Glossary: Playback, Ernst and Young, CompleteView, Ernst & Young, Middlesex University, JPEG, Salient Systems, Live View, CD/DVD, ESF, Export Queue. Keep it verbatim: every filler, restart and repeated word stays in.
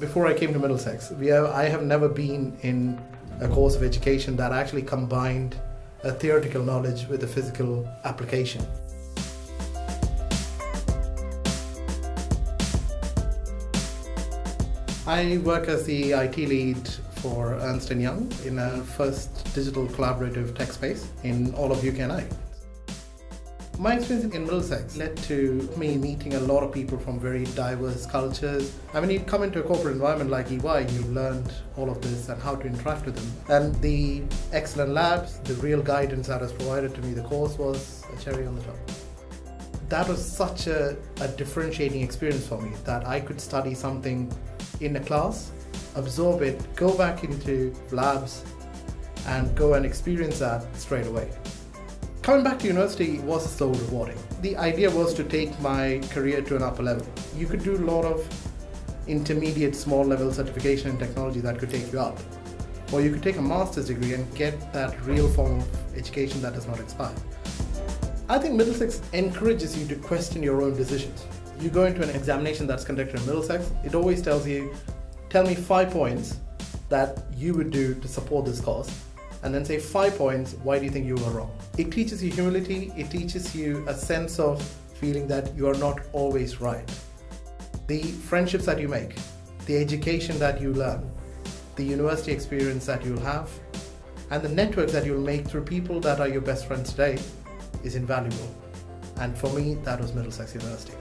Before I came to Middlesex, we have, I have never been in a course of education that actually combined a theoretical knowledge with a physical application. I work as the I T lead for Ernst and Young in a first digital collaborative tech space in all of U K and I. My experience in Middlesex led to me meeting a lot of people from very diverse cultures. I mean, you come into a corporate environment like E Y, you learned all of this and how to interact with them. And the excellent labs, the real guidance that was provided to me, the course was a cherry on the top. That was such a, a differentiating experience for me, that I could study something in a class, absorb it, go back into labs and go and experience that straight away. Coming back to university was so rewarding. The idea was to take my career to an upper level. You could do a lot of intermediate small level certification in technology that could take you up. Or you could take a master's degree and get that real form of education that does not expire. I think Middlesex encourages you to question your own decisions. You go into an examination that's conducted in Middlesex, it always tells you, tell me five points that you would do to support this course. And then say five points, why do you think you were wrong? It teaches you humility, it teaches you a sense of feeling that you are not always right. The friendships that you make, the education that you learn, the university experience that you'll have, and the networks that you'll make through people that are your best friends today is invaluable. And for me, that was Middlesex University.